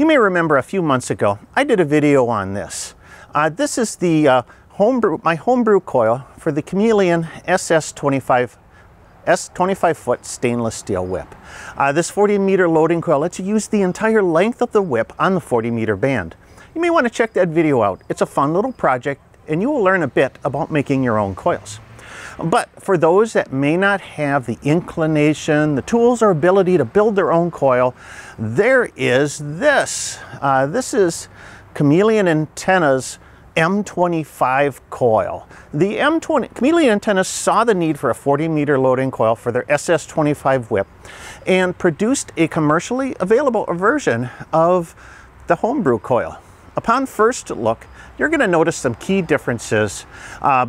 You may remember a few months ago, I did a video on this. This is the my homebrew coil for the Chameleon S25 foot stainless steel whip. This 40-meter loading coil lets you use the entire length of the whip on the 40-meter band. You may want to check that video out. It's a fun little project, and you will learn a bit about making your own coils. But for those that may not have the inclination, the tools, or ability to build their own coil, there is this. This is Chameleon Antenna's M25 coil. The Chameleon Antenna saw the need for a 40-meter loading coil for their SS25 whip and produced a commercially available version of the homebrew coil. Upon first look, you're going to notice some key differences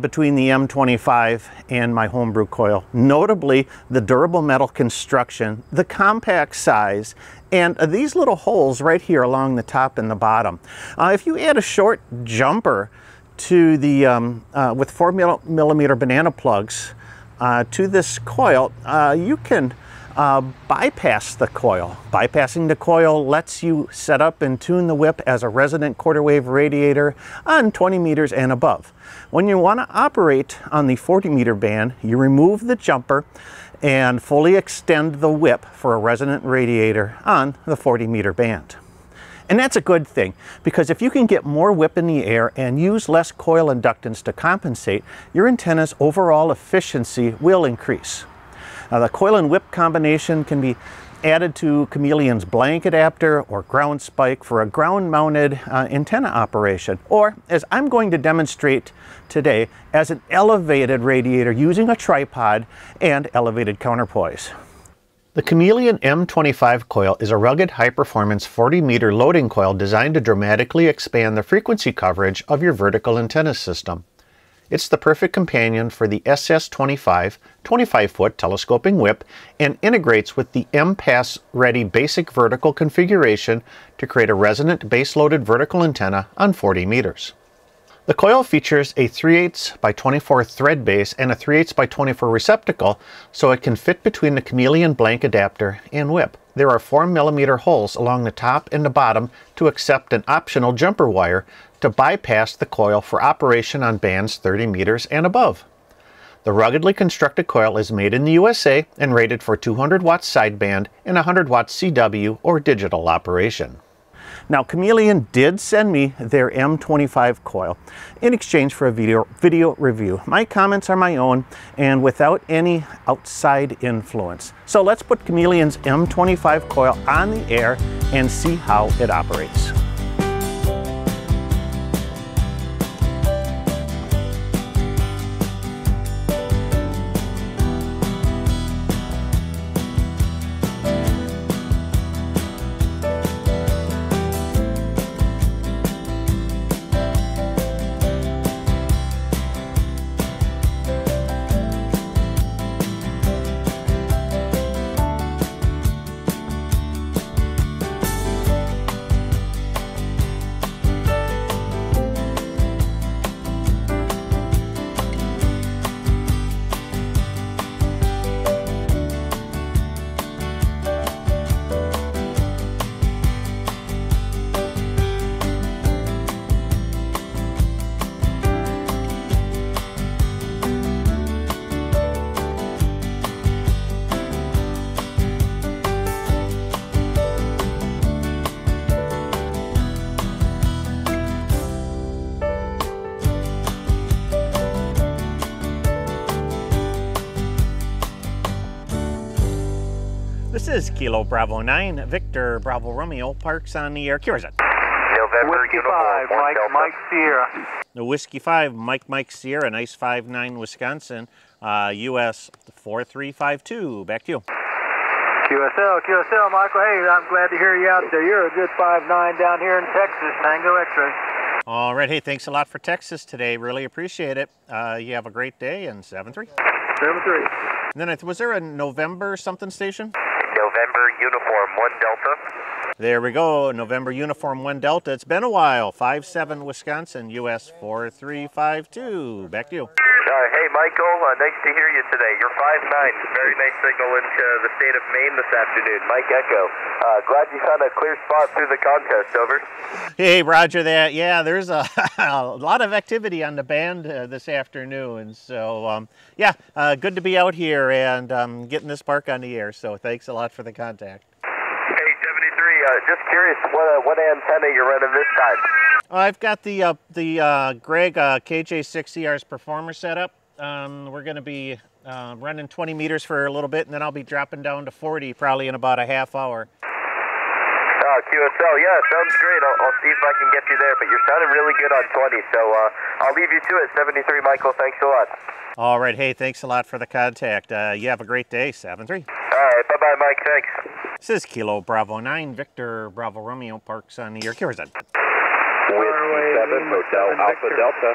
between the M25 and my homebrew coil, notably the durable metal construction, the compact size, and these little holes right here along the top and the bottom. If you add a short jumper to the, with 4mm banana plugs to this coil, you can bypass the coil. Bypassing the coil lets you set up and tune the whip as a resonant quarter wave radiator on 20 meters and above. When you want to operate on the 40-meter band, you remove the jumper and fully extend the whip for a resonant radiator on the 40-meter band. And that's a good thing, because if you can get more whip in the air and use less coil inductance to compensate, your antenna's overall efficiency will increase. The coil and whip combination can be added to Chameleon's blank adapter or ground spike for a ground-mounted antenna operation, or, as I'm going to demonstrate today, as an elevated radiator using a tripod and elevated counterpoise. The Chameleon M25 coil is a rugged, high-performance 40-meter loading coil designed to dramatically expand the frequency coverage of your vertical antenna system. It's the perfect companion for the SS25 25-foot telescoping whip and integrates with the M-Pass-ready basic vertical configuration to create a resonant base-loaded vertical antenna on 40 meters. The coil features a 3/8 by 24 thread base and a 3/8 by 24 receptacle, so it can fit between the Chameleon blank adapter and whip. There are 4mm holes along the top and the bottom to accept an optional jumper wire to bypass the coil for operation on bands 30 meters and above. The ruggedly constructed coil is made in the USA and rated for 200 watts sideband and 100 watts CW or digital operation. Now, Chameleon did send me their M25 coil in exchange for a video review. My comments are my own and without any outside influence. So let's put Chameleon's M25 coil on the air and see how it operates. This is Kilo Bravo 9, Victor Bravo Romeo, Parks on the air. Kia ora. Whiskey 5, Mike Sierra. The Whiskey 5, Mike Sierra, nice 59 Wisconsin, US 4352. Back to you. QSL, Michael. Hey, I'm glad to hear you out there. You're a good 59 down here in Texas, Tango X-ray. All right, hey, thanks a lot for Texas today. Really appreciate it. You have a great day, and 7-3. 7-3. And then, was there a November something station? November Uniform 1 Delta. There we go, November Uniform 1 Delta. It's been a while. 57 Wisconsin, US 4352. Back to you. Hey, Michael. Nice to hear you today. You're 5'9". Very nice signal into the state of Maine this afternoon. Mike Echo. Glad you found a clear spot through the contest. Over. Hey, roger that. Yeah, there's a lot of activity on the band this afternoon. So, yeah, good to be out here and getting this park on the air. So thanks a lot for the contact. Hey, 73, just curious what antenna you're running this time. I've got the Greg KJ6CR's Performer set up. We're going to be running 20 meters for a little bit, and then I'll be dropping down to 40 probably in about a half hour. QSL, yeah, sounds great. I'll see if I can get you there, but you're sounding really good on 20, so I'll leave you to it. 73, Michael, thanks a lot. All right, hey, thanks a lot for the contact. You have a great day, 73. All right, bye-bye, Mike, thanks. This is Kilo Bravo 9, Victor Bravo Romeo, Parks on the air. Whiskey 7, Hotel Alpha Delta.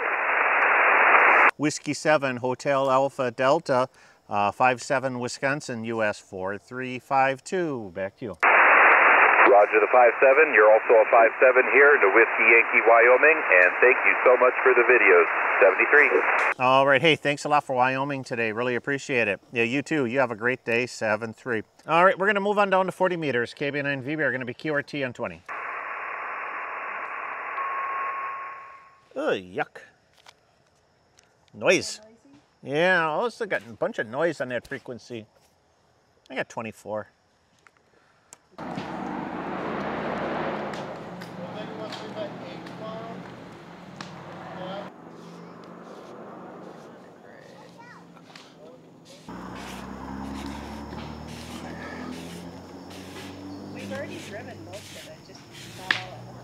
Whiskey 7, Hotel Alpha Delta, 57 Wisconsin, US 4352. Back to you. Roger the 57. You're also a 57 here to Whiskey Yankee, Wyoming, and thank you so much for the videos. 73. All right, hey, thanks a lot for Wyoming today. Really appreciate it. Yeah, you too. You have a great day. 73. All right, we're going to move on down to 40 meters. KB9VBR are going to be QRT on 20. Oh, yuck. Noise. Yeah, I also got a bunch of noise on that frequency. I got 24. We've already driven most of it, just not all at once.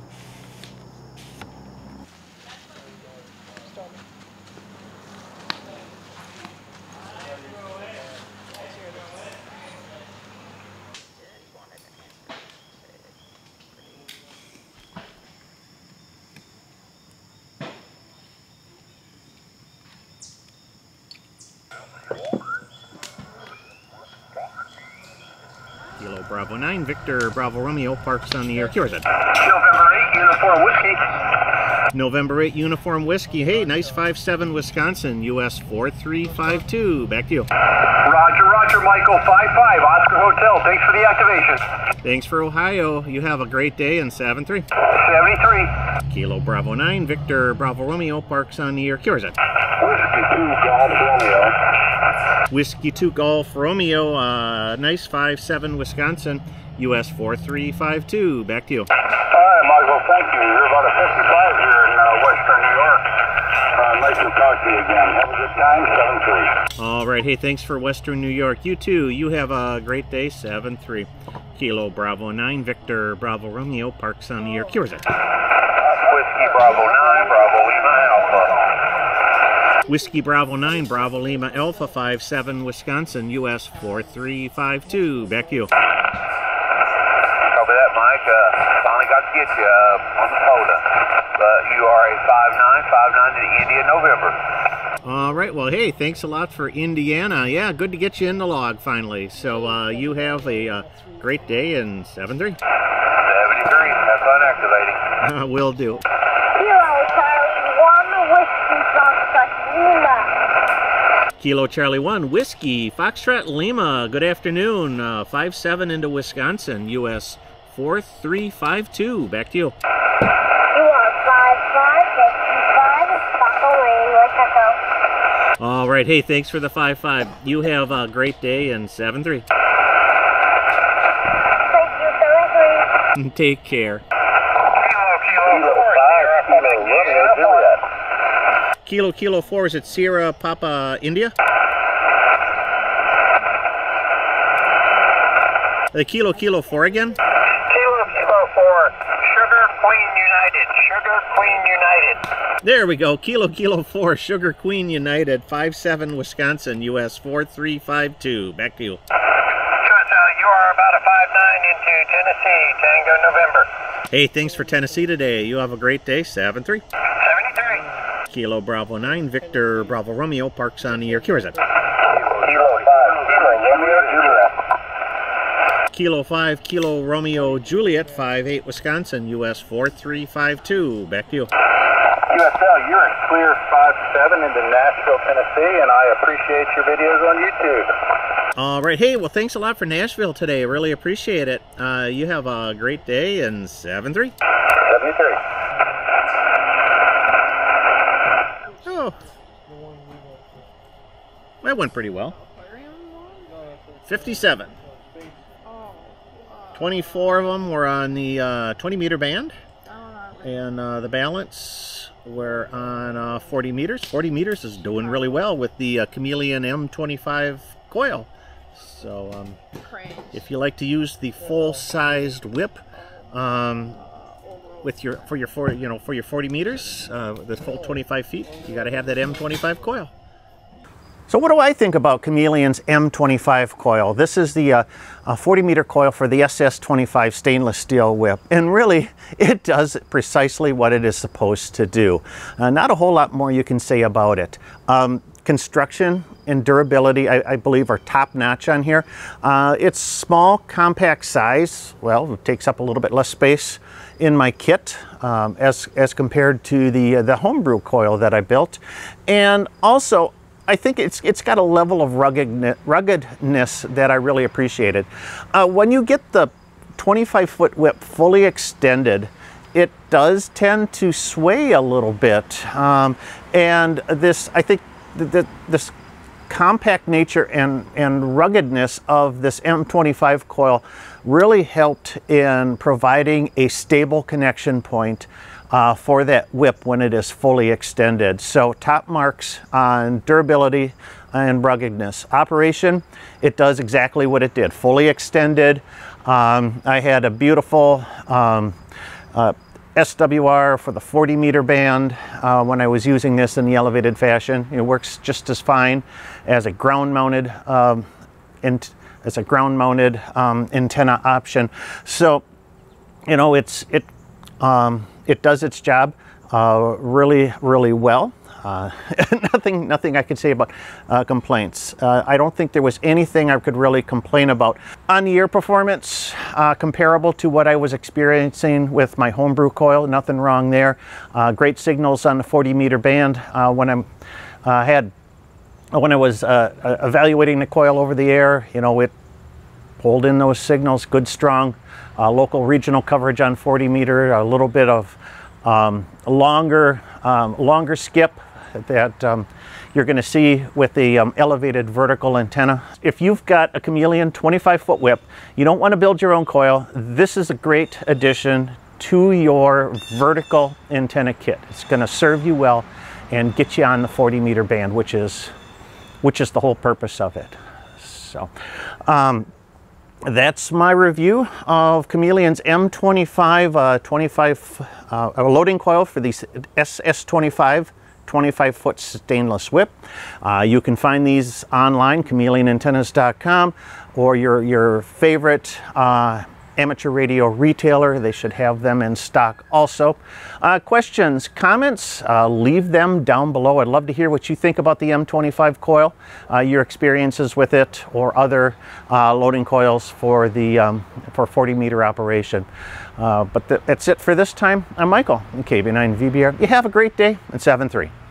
Kilo Bravo 9, Victor Bravo Romeo, Parks on the air. QRZ. November 8, Uniform Whiskey. November 8, Uniform Whiskey. Hey, nice 57 Wisconsin, US 4352. Back to you. Roger, roger, Michael 55, Oscar Hotel. Thanks for the activation. Thanks for Ohio. You have a great day in 73. 73. Kilo Bravo 9, Victor Bravo Romeo, Parks on the air. QRZ. Whiskey 2, Golf Romeo. Whiskey 2 Golf Romeo, nice 57 Wisconsin, US 4352. Back to you. All right, Michael, thank you. You're about a 55 here in Western New York. Nice to talk to you again. Have a good time, 73. All right, hey, thanks for Western New York. You too. You have a great day, 73. Kilo Bravo 9, Victor Bravo Romeo, Parks on the air. QRZ. Whiskey Bravo 9, Bravo Lima Alpha. Whiskey Bravo 9, Bravo Lima Alpha 57, Wisconsin, US 4352. Back to you. Copy that, Mike. Finally got to get you on the POTA. You are a 5959 in India, November. All right. Well, hey, thanks a lot for Indiana. Yeah, good to get you in the log finally. So you have a great day in 73. 73. Have fun activating. Will do. Kilo Charlie 1, Whiskey, Foxtrot Lima, good afternoon, 57 into Wisconsin, US 4352, back to you. You are 55, 55, Buffalo Lane, North Echo. All right, hey, thanks for the 55. You have a great day in 73. Thank you, 73. Take care. Kilo Kilo 4, is it Sierra Papa India? The Kilo Kilo 4 again? Kilo Kilo 4, Sugar Queen United, Sugar Queen United. There we go, Kilo Kilo 4, Sugar Queen United, 57 Wisconsin, US 4352. Back to you. You are about a 59 into Tennessee, Tango November. Hey, thanks for Tennessee today. You have a great day, 73. Kilo Bravo 9, Victor Bravo Romeo, Parks on the air. QRZ. Kilo 5, Kilo Romeo Juliet. Kilo 5, Kilo Romeo Juliet, 58 Wisconsin, US 4352. Back to you. QSL, you're in clear 57 into Nashville, Tennessee, and I appreciate your videos on YouTube. All right. Hey, well, thanks a lot for Nashville today. Really appreciate it. You have a great day, and 73? 73. Oh. That went pretty well. 57. 24 of them were on the 20-meter band, and the balance were on 40 meters. 40 meters is doing really well with the Chameleon M25 coil. So if you like to use the full-sized whip with your for your 40 meters, the full 25 feet, you got to have that M25 coil. So what do I think about Chameleon's M25 coil? This is the 40-meter coil for the SS25 stainless steel whip. And really, it does precisely what it is supposed to do. Not a whole lot more you can say about it. Construction and durability, I believe, are top-notch on here. It's small, compact size. Well, it takes up a little bit less space in my kit as compared to the homebrew coil that I built. And also, I think it's got a level of ruggedness that I really appreciated. When you get the 25-foot whip fully extended, it does tend to sway a little bit. And this, I think, this compact nature and ruggedness of this M25 coil really helped in providing a stable connection point for that whip when it is fully extended. So top marks on durability and ruggedness. Operation, it does exactly what it did, fully extended. I had a beautiful SWR for the 40-meter band when I was using this in the elevated fashion. It works just as fine as a ground-mounted antenna option. So, you know, it does its job really, really well. Nothing I could say about complaints. I don't think there was anything I could really complain about. On-the-air performance, comparable to what I was experiencing with my homebrew coil, nothing wrong there. Great signals on the 40-meter band when I was evaluating the coil over the air. You know, it pulled in those signals, good, strong. Local regional coverage on 40 meter, a little bit of longer skip that you're going to see with the elevated vertical antenna. If you've got a Chameleon 25-foot whip, you don't want to build your own coil, this is a great addition to your vertical antenna kit. It's going to serve you well and get you on the 40-meter band, which is the whole purpose of it. So. That's my review of Chameleon's M25 loading coil for the SS25 25-foot stainless whip. You can find these online, chameleonantennas.com, or your favorite amateur radio retailer. They should have them in stock also. Questions, comments, leave them down below. I'd love to hear what you think about the M25 coil, your experiences with it, or other loading coils for the for 40-meter operation. But that's it for this time. I'm Michael in KB9VBR. You have a great day, and 73.